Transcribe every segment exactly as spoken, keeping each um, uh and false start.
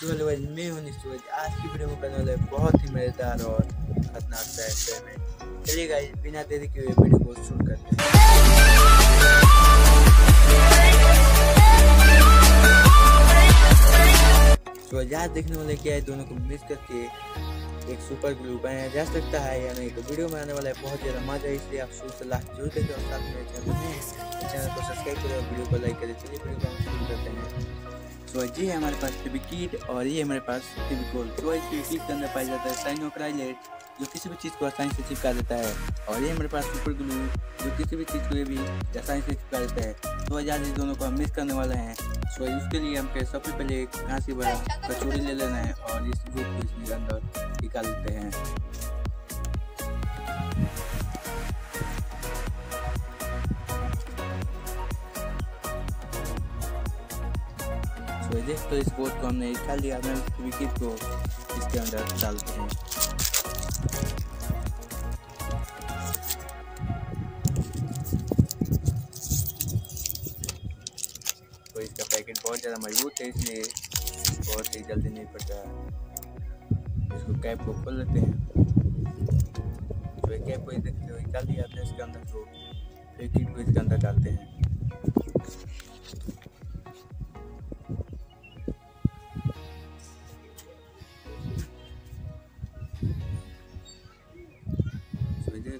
सूरजबाज में हूँ सूरज। आज की वीडियो में करने वाला है बहुत ही मज़ेदार और खतरनाक सा एक्सपेरिमेंट। चलिए गाइस बिना देरी किए वीडियो को शुरू करते हैं। तो आज देखने वाले क्या है, दोनों को मिक्स करके एक सुपर ग्लू बनाया जा सकता है या नहीं, तो वीडियो में आने वाला है बहुत ज़्यादा मजा। इसलिए आप शुरू से लास्ट जरूर देखिए और साथ में चैनल को सब्सक्राइब करें और वीडियो को लाइक करें। चलिए वीडियो को शुरू करते हैं। तो ये हमारे पास फेविकिड और ये हमारे पास फेविकोल। तो इस फेविकिड के अंदर पाया जाता है साइनोक्राइलेट जो किसी भी चीज़ को आसानी से चिपका देता है, और ये हमारे पास सुपर ग्लू जो किसी भी चीज़ को ये भी आसानी से चिपका देता है। तो आज दोनों को हम मिक्स करने वाले हैं। तो उसके लिए हमको सबसे पहले एक घासी बड़ा कचौड़ी ले लेना है और इस ग्लू को इसके अंदर निकाल लेते हैं। तो देख तो इस बोर्ड को हमने निकाल लिया, हमने फेविकिड को इसके अंदर डालते हैं। तो इसका पैकेट बहुत ज़्यादा मजबूत है इसलिए बहुत ही जल्दी नहीं फटता है। इसको कैप को खोल लेते हैं। तो ये कैप को देखते हो निकाल दिया आपने इसके अंदर, तो फेविकिड को इसके अंदर डालते हैं।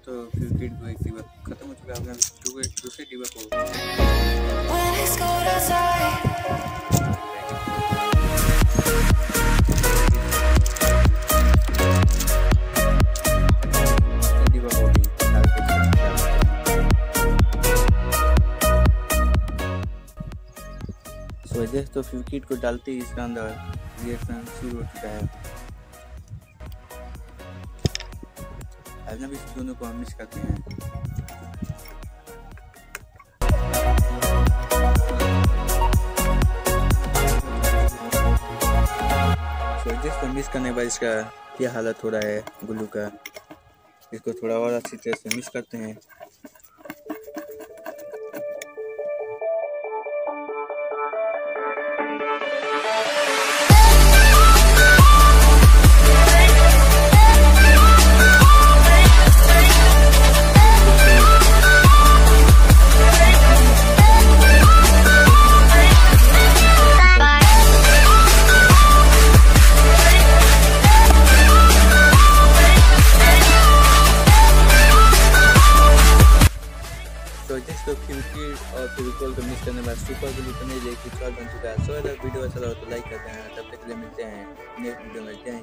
तो फेविकिड को एक डिब्बा खत्म हो चुका है, आपने दूसरे डिब्बा को डिब्बा को भी डालते हैं। तो फेविकिड को डालते ही इसके अंदर रिएक्शन शुरू हो चुका है। अब इस दोनों को हम मिक्स करते हैं। तो मिक्स करने के बाद इसका क्या हालत हो रहा है ग्लू का, इसको थोड़ा और अच्छी तरह से मिक्स करते हैं। तो फेविकिड और फेविकोल को मिक्स करने के बाद सुपर ग्लू बन चुका है। सो अगर वीडियो अच्छा लगा तो लाइक करते हैं। तब तक के लिए मिलते हैं नेक्स्ट वीडियो में।